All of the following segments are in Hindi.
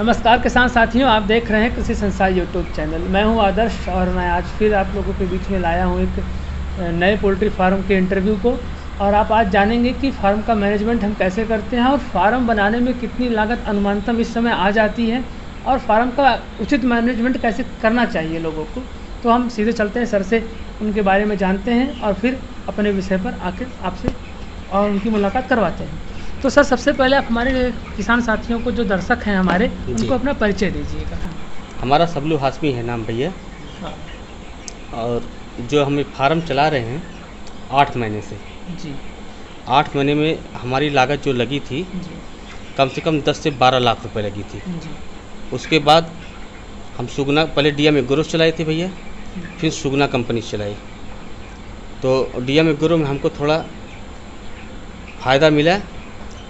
नमस्कार किसान साथियों, आप देख रहे हैं कृषि संसार यूट्यूब चैनल। मैं हूं आदर्श और मैं आज फिर आप लोगों के बीच में लाया हूं एक नए पोल्ट्री फार्म के इंटरव्यू को। और आप आज जानेंगे कि फार्म का मैनेजमेंट हम कैसे करते हैं और फार्म बनाने में कितनी लागत अनुमानतम इस समय आ जाती है और फार्म का उचित मैनेजमेंट कैसे करना चाहिए लोगों को। तो हम सीधे चलते हैं सर से, उनके बारे में जानते हैं और फिर अपने विषय पर आकर आपसे और उनकी मुलाकात करवाते हैं। तो सर, सबसे पहले आप हमारे किसान साथियों को, जो दर्शक हैं हमारे, उनको अपना परिचय दीजिएगा। हमारा सब्लू हाशमी है नाम भैया, और जो हम फार्म चला रहे हैं 8 महीने से जी। 8 महीने में हमारी लागत जो लगी थी कम से कम 10 से 12 लाख रुपए लगी थी जी। उसके बाद हम सुगुना, पहले डीएमए ग्रो चलाए थे भैया, फिर सुगुना कंपनी चलाई। तो डीएमए ग्रो में हमको थोड़ा फ़ायदा मिला,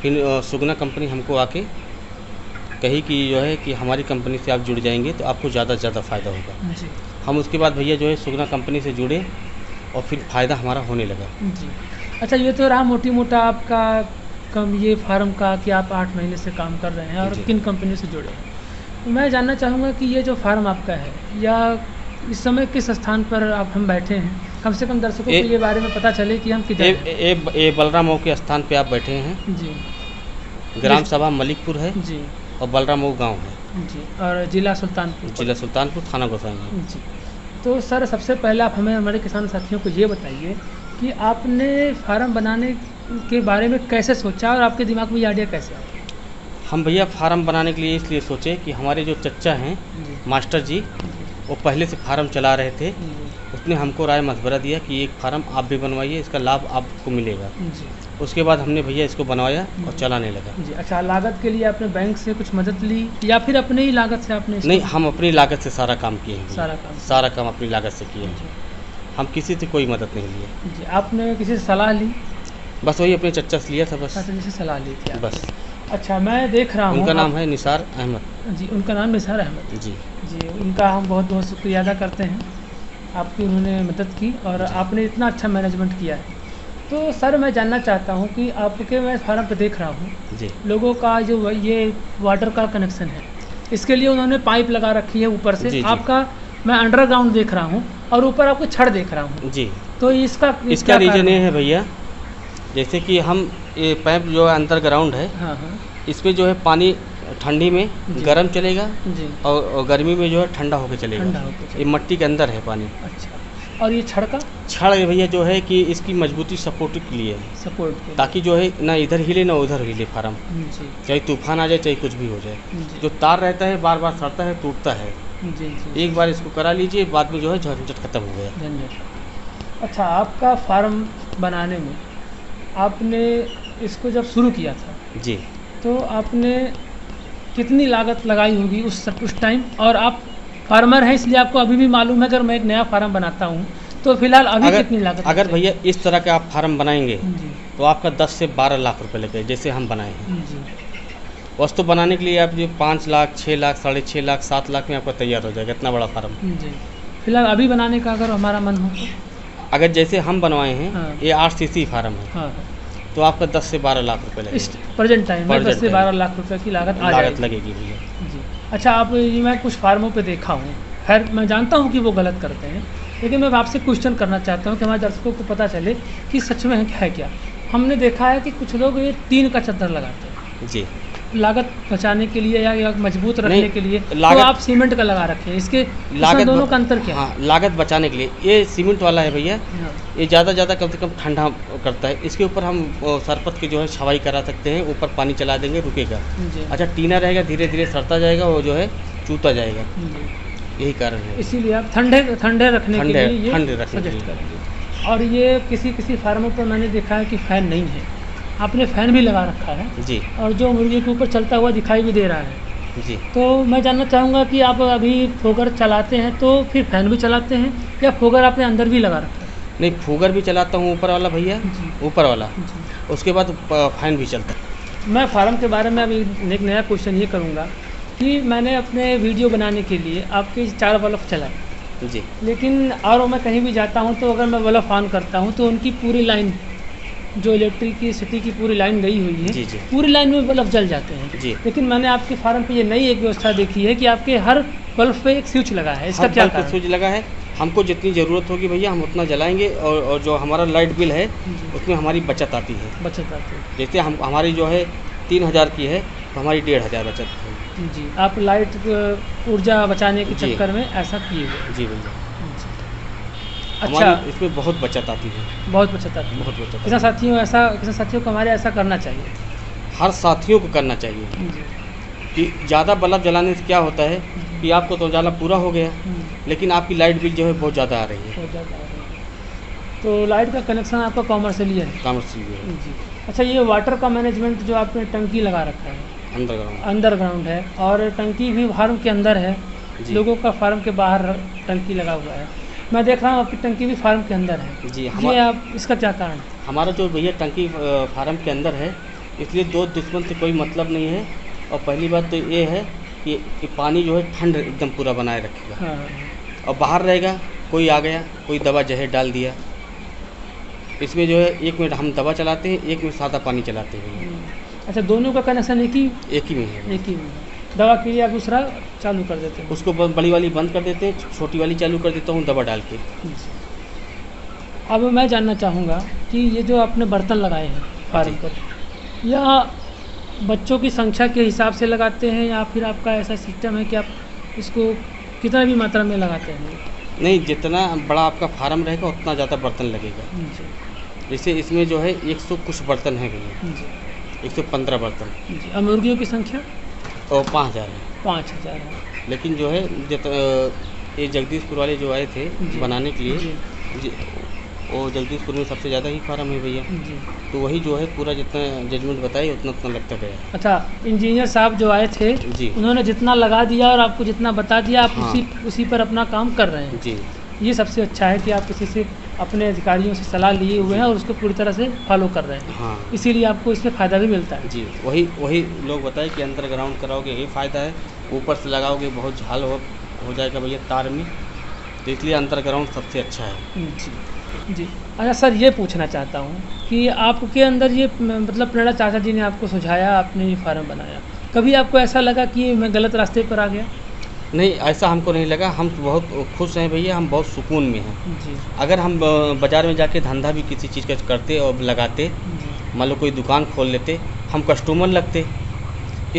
फिर सुगुना कंपनी हमको आके कही कि जो है कि हमारी कंपनी से आप जुड़ जाएंगे तो आपको ज़्यादा से ज़्यादा फ़ायदा होगा। हम उसके बाद भैया जो है सुगुना कंपनी से जुड़े और फिर फ़ायदा हमारा होने लगा जी। अच्छा, ये तो रहा मोटी मोटा आपका कम ये फार्म का कि आप 8 महीने से काम कर रहे हैं और किन कंपनी से जुड़े हैं। मैं जानना चाहूँगा कि ये जो फार्म आपका है या इस समय किस स्थान पर आप हम बैठे हैं, कम से कम दर्शकों के बारे में पता चले कि हम किधर। बलरामऊ के स्थान पे आप बैठे हैं जी। ग्राम सभा मलिकपुर है जी और बलरामऊ गांव है जी और जिला सुल्तानपुर, थाना गोसाई जी। तो सर, सबसे पहले आप हमें, हमारे किसान साथियों को ये बताइए कि आपने फार्म बनाने के बारे में कैसे सोचा और आपके दिमाग में ये आइडिया कैसे आया। हम भैया फार्म बनाने के लिए इसलिए सोचे कि हमारे जो चचा हैं मास्टर जी, वो पहले से फार्म चला रहे थे, उसने हमको राय मशवरा दिया कि एक फार्म आप भी बनवाइए, इसका लाभ आपको मिलेगा। उसके बाद हमने भैया इसको बनवाया और चलाने लगा जी। अच्छा, लागत के लिए आपने बैंक से कुछ मदद ली या फिर अपने ही लागत से आपने? नहीं, हम अपनी लागत से सारा काम किए हैं। सारा काम अपनी लागत से किए हैं, हम किसी से कोई मदद नहीं ली जी। आपने किसी से सलाह ली? बस वही अपने चचा से लिया था, बस से सलाह ली थी बस। अच्छा, मैं देख रहा हूँ उनका नाम है निसार अहमद जी। उनका नाम निसार अहमद जी जी। उनका हम बहुत बहुत शुक्रिया अदा करते हैं, आपकी उन्होंने मदद की और आपने इतना अच्छा मैनेजमेंट किया है। तो सर, मैं जानना चाहता हूँ कि आपके, मैं फार्म पर देख रहा हूँ जी, लोगों का जो ये वाटर का कनेक्शन है इसके लिए उन्होंने पाइप लगा रखी है ऊपर से जी। आपका मैं अंडरग्राउंड देख रहा हूँ और ऊपर आपको छड़ देख रहा हूँ जी। तो इसका रीजन ये है भैया, जैसे कि हम ये पाइप जो है अंडरग्राउंड है, इसमें जो है पानी ठंडी में गर्म चलेगा और गर्मी में जो है ठंडा होकर चलेगा। ये मिट्टी के अंदर है पानी। अच्छा, और ये छड़ का? छड़ भैया जो है कि इसकी मजबूती सपोर्ट के लिए है, सपोर्ट, ताकि जो है ना इधर हिले ना उधर हिले फार्म, चाहे तूफान आ जाए चाहे कुछ भी हो जाए। जो तार रहता है बार बार सड़ता है, टूटता है जी। एक बार इसको करा लीजिए, बाद में जो है झंझट खत्म हो गया। अच्छा, आपका फार्म बनाने में आपने इसको जब शुरू किया था जी, तो आपने कितनी लागत लगाई होगी उस टाइम? और आप फार्मर हैं इसलिए आपको अभी भी मालूम है, अगर मैं एक नया फार्म बनाता हूँ तो फिलहाल अभी कितनी लागत? अगर भैया इस तरह का आप फार्म बनाएंगे तो आपका 10 से 12 लाख रुपए लगेगा, जैसे हम बनाए हैं। वस्तु बनाने के लिए आप जो 5 लाख, 6 लाख, 6.5 लाख, 7 लाख में आपका तैयार हो जाएगा, इतना बड़ा फार्म। फिलहाल अभी बनाने का अगर हमारा मन हो, अगर जैसे हम बनवाए हैं ये 8 सीसी फार्म है, तो आपका 10 से 12 लाख रुपए लगेगा। प्रेजेंट टाइम में 10 से 12 लाख रुपए की लागत लगेगी भैया जी। अच्छा, आप, मैं कुछ फार्मों पे देखा हूँ, खैर मैं जानता हूँ कि वो गलत करते हैं, लेकिन मैं आपसे क्वेश्चन करना चाहता हूँ कि हमारे दर्शकों को पता चले कि सच में है क्या। हमने देखा है कि कुछ लोग ये टीन का चद्दर लगाते हैं जी, लागत बचाने के लिए या मजबूत रखने के लिए। तो आप सीमेंट का लगा रखे, इसके लागत, दोनों का अंतर क्या? हाँ, लागत बचाने के लिए ये सीमेंट वाला है भैया, ये ज़्यादा कम से कम ठंडा करता है। इसके ऊपर हम सरपत के जो है छवाई करा सकते हैं, ऊपर पानी चला देंगे, रुकेगा। अच्छा, टीना रहेगा, धीरे धीरे सड़ता जाएगा, वो जो है चूता जाएगा, यही कारण है। इसीलिए आप ठंडे रखने के लिए सजेस्ट करेंगे। और ये किसी फार्मों पर मैंने देखा है कि फैन नहीं है, आपने फैन भी लगा रखा है जी, और जो मुर्गी के ऊपर चलता हुआ दिखाई भी दे रहा है जी। तो मैं जानना चाहूँगा कि आप अभी फोगर चलाते हैं तो फिर फैन भी चलाते हैं या फोगर आपने अंदर भी लगा रखा है? नहीं, फोगर भी चलाता हूँ ऊपर वाला भैया, ऊपर वाला, उसके बाद फैन भी चलता है। मैं फार्म के बारे में अभी एक नया क्वेश्चन ये करूँगा कि मैंने अपने वीडियो बनाने के लिए आपके 4 बल्ब चलाए जी, लेकिन और मैं कहीं भी जाता हूँ तो अगर मैं बल्ब ऑन करता हूँ तो उनकी पूरी लाइन जो इलेक्ट्रिसिटी की पूरी लाइन गई हुई है, जी जी। पूरी लाइन में बल्ब जल जाते हैं जी। लेकिन मैंने आपके फार्म पे ये नई एक व्यवस्था देखी है कि आपके हर बल्ब पे एक स्विच लगा है, इसका क्या कारण है? स्विच लगा है, हमको जितनी ज़रूरत होगी भैया हम उतना जलाएंगे और जो हमारा लाइट बिल है उसमें हमारी बचत आती है। देखते हम हमारी जो है 3000 की है तो हमारी 1500 बचत है जी। आप लाइट ऊर्जा बचाने के चक्कर में ऐसा किए हुए जी भैया। अच्छा, इसमें बहुत बचत आती है, बहुत बचत आती है, बहुत बचत। किसान साथियों को हमारे ऐसा करना चाहिए, हर साथियों को करना चाहिए कि ज़्यादा बल्ब जलाने से क्या होता है कि आपको तो उजाला पूरा हो गया लेकिन आपकी लाइट बिल जो है बहुत ज़्यादा आ रही है। तो लाइट का कनेक्शन आपका कॉमर्शियल है, कॉमर्शियल है जी। अच्छा, ये वाटर का मैनेजमेंट जो आपने टंकी लगा रखा है अंडरग्राउंड है और टंकी भी फार्म के अंदर है, लोगों का फार्म के बाहर टंकी लगा हुआ है। मैं देख रहा हूँ आपकी टंकी भी फार्म के अंदर है जी। ये आप इसका क्या कारण है? हमारा जो भैया टंकी फार्म के अंदर है इसलिए दो दुश्मन से कोई मतलब नहीं है। और पहली बात तो ये है कि पानी जो है ठंड एकदम पूरा बनाए रखेगा, हाँ। और बाहर रहेगा, कोई आ गया, कोई दवा जहर डाल दिया, इसमें जो है एक मिनट हम दवा चलाते हैं, एक मिनट सादा पानी चलाते हैं। अच्छा, दोनों का कनेक्शन एक ही में है, एक ही में दवा के लिए आप दूसरा चालू कर देते हैं, उसको बड़ी वाली बंद कर देते हैं, छोटी वाली चालू कर देता हूँ दवा डाल के। अब मैं जानना चाहूँगा कि ये जो आपने बर्तन लगाए हैं फार्म पर, या बच्चों की संख्या के हिसाब से लगाते हैं या फिर आपका ऐसा सिस्टम है कि आप इसको कितना भी मात्रा में लगाते हैं? नहीं, जितना बड़ा आपका फार्म रहेगा उतना ज़्यादा बर्तन लगेगा। जैसे इसमें जो है 100 कुछ बर्तन है, 115 बर्तन। और मुर्गियों की संख्या और 5000 है, 5000 है। लेकिन जो है ये जगदीशपुर वाले जो आए थे बनाने के लिए जी, वो जगदीशपुर में सबसे ज़्यादा ही फार्म है भैया, तो वही जो है पूरा जितना जजमेंट बताया उतना लगता गया। अच्छा, इंजीनियर साहब जो आए थे जी, उन्होंने जितना लगा दिया और आपको जितना बता दिया आप हाँ, उसी पर अपना काम कर रहे हैं जी। ये सबसे अच्छा है कि आप किसी से अपने अधिकारियों से सलाह लिए हुए हैं और उसको पूरी तरह से फॉलो कर रहे हैं, हाँ। इसीलिए आपको इसमें फ़ायदा भी मिलता है जी। वही लोग बताएं कि अंडरग्राउंड कराओगे ये फ़ायदा है, ऊपर से लगाओगे बहुत झाल हो जाएगा भैया तार में, तो इसलिए अंडरग्राउंड सबसे अच्छा है जी जी। अच्छा सर, ये पूछना चाहता हूँ कि आपके अंदर ये मतलब प्रेरणा चाचा जी ने आपको सुझाया, आपने ये फार्म बनाया, कभी आपको ऐसा लगा कि मैं गलत रास्ते पर आ गया? नहीं, ऐसा हमको नहीं लगा, हम बहुत खुश हैं भैया, हम बहुत सुकून में हैं जी। अगर हम बाज़ार में जाके धंधा भी किसी चीज़ का करते और लगाते, मान लो कोई दुकान खोल लेते, हम कस्टमर लगते,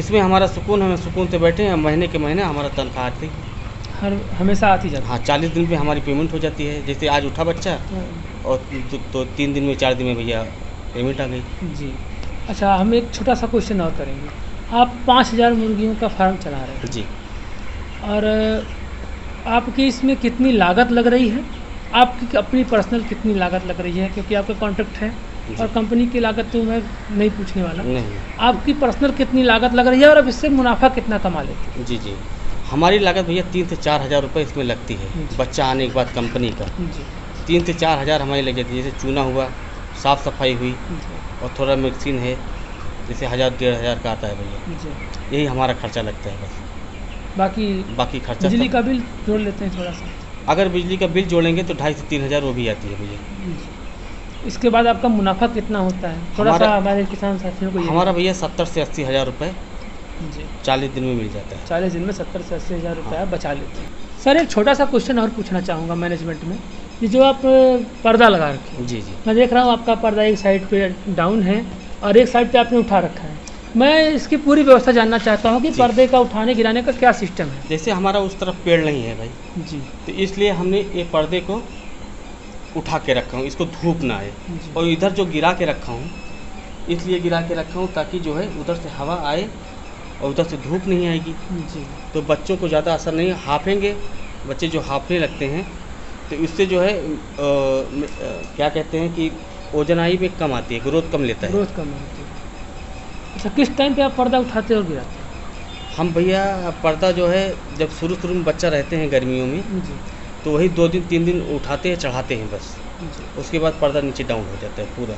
इसमें हमारा सुकून, हमें सुकून से बैठे हैं, महीने के महीने हमारा तनख्वाह आती हर हमेशा आती जाती, हाँ, 40 दिन पे हमारी पेमेंट हो जाती है। जैसे आज उठा बच्चा और तो 3 दिन में 4 दिन में भैया पेमेंट आ गई जी। अच्छा, हम एक छोटा सा क्वेश्चन और करेंगे। आप 5000 मुर्गियों का फार्म चला रहे हैं जी, और आपकी इसमें कितनी लागत लग रही है? आपकी अपनी पर्सनल कितनी लागत लग रही है? क्योंकि आपका कॉन्ट्रैक्ट है और कंपनी की लागत तो मैं नहीं पूछने वाला, नहीं। आपकी पर्सनल कितनी लागत लग रही है और अब इससे मुनाफा कितना कमा लेते हैं? जी जी, हमारी लागत भैया 3 से 4000 रुपये इसमें लगती है, बच्चा आने के बाद कंपनी का 3 से 4000 हमारी लग जाती है। जैसे चूना हुआ, साफ़ सफाई हुई और थोड़ा मैगजीन है, जैसे 1000-1500 का आता है भैया, यही हमारा खर्चा लगता है बस। बाकी खर्चा बिजली का बिल जोड़ लेते हैं थोड़ा सा, अगर बिजली का बिल जोड़ेंगे तो 2500 से 3000 वो भी आती है भैया। इसके बाद आपका मुनाफा कितना होता है? थोड़ा सा हमारे किसान साथियों को। हमारा भैया 70 से 80 हज़ार रुपये 40 दिन में मिल जाता है, 40 दिन में 70 से 80 हज़ार रुपये आप बचा लेते हैं। सर, एक छोटा सा क्वेश्चन और पूछना चाहूँगा मैनेजमेंट में, ये जो आप पर्दा लगा रखे हैं जी जी, मैं देख रहा हूँ आपका पर्दा एक साइड पर डाउन है और एक साइड पर आपने उठा रखा है, मैं इसकी पूरी व्यवस्था जानना चाहता हूँ कि पर्दे का उठाने गिराने का क्या सिस्टम है? जैसे हमारा उस तरफ पेड़ नहीं है भाई जी, तो इसलिए हमने ये पर्दे को उठा के रखा हूँ, इसको धूप ना आए, और इधर जो गिरा के रखा हूँ इसलिए गिरा के रखा हूँ ताकि जो है उधर से हवा आए और उधर से धूप नहीं आएगी जी। तो बच्चों को ज़्यादा असर नहीं, हाँफेंगे बच्चे, जो हाँफने लगते हैं तो इससे जो है क्या कहते हैं कि ओजनाई में कम आती है, ग्रोथ कम लेता है, ग्रोथ कम होती है। अच्छा, किस टाइम पे आप पर्दा उठाते और गिराते हैं? हम भैया पर्दा जो है जब शुरू में बच्चा रहते हैं गर्मियों में, तो वही 2 दिन 3 दिन उठाते हैं, चढ़ाते हैं बस, उसके बाद पर्दा नीचे डाउन हो जाता है पूरा,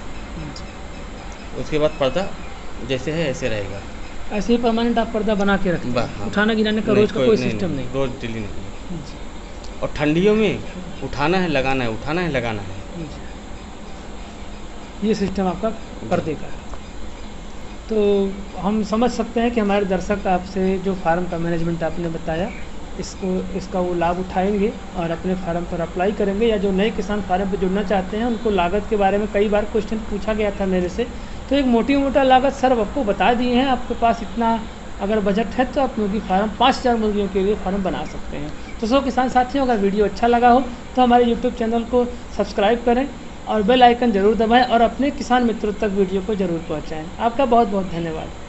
उसके बाद पर्दा जैसे है ऐसे रहेगा, ऐसे ही परमानेंट आप पर्दा बना के रखें, हाँ। उठाना गिराने का रोज का कोई सिस्टम नहीं, रोज डेली नहीं। और ठंडियों में उठाना है लगाना है, उठाना है लगाना है। ये सिस्टम आपका पर्दे का है। तो हम समझ सकते हैं कि हमारे दर्शक आपसे जो फार्म का मैनेजमेंट आपने बताया इसका वो लाभ उठाएंगे और अपने फार्म पर अप्लाई करेंगे, या जो नए किसान फार्म पर जुड़ना चाहते हैं उनको लागत के बारे में कई बार क्वेश्चन पूछा गया था मेरे से, तो एक मोटी मोटा लागत सर आपको बता दिए हैं। आपके पास इतना अगर बजट है तो आप मुर्गी फार्म 5000 मुर्गियों के लिए फार्म बना सकते हैं। तो सो किसान साथियों, अगर वीडियो अच्छा लगा हो तो हमारे YouTube चैनल को सब्सक्राइब करें और बेल आइकन ज़रूर दबाएं और अपने किसान मित्रों तक वीडियो को ज़रूर पहुँचाएँ। आपका बहुत बहुत धन्यवाद।